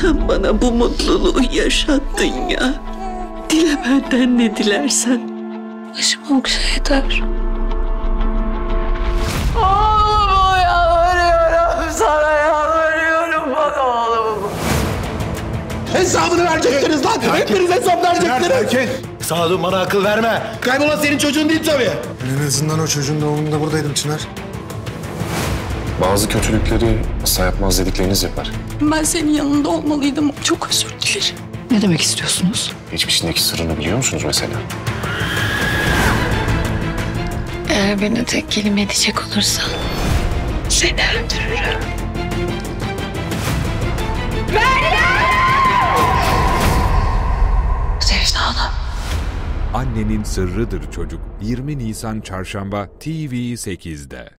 sen bana bu mutluluğu yaşattın ya. Dile benden ne dilersen. Başımı okşa yeter. Oğlumu yalvarıyorum sana, yalvarıyorum bana oğlumu. Hesabını verecektiniz lan. Hepiniz hesap verecektiniz. Sağdun bana akıl verme. Kaybolan senin çocuğun değil tabii. En azından o çocuğun doğumunda buradaydım Çınar. Bazı kötülükleri asla yapmaz dedikleriniz yapar. Ben senin yanında olmalıydım. Çok özür dilerim. Ne demek istiyorsunuz? Geçmişindeki sırrını biliyor musunuz mesela? Eğer beni tek kelime edecek olursan seni öldürürüm. Maria! Sevda Hanım. Annenin Sırrıdır Çocuk 20 Nisan Çarşamba TV8'de.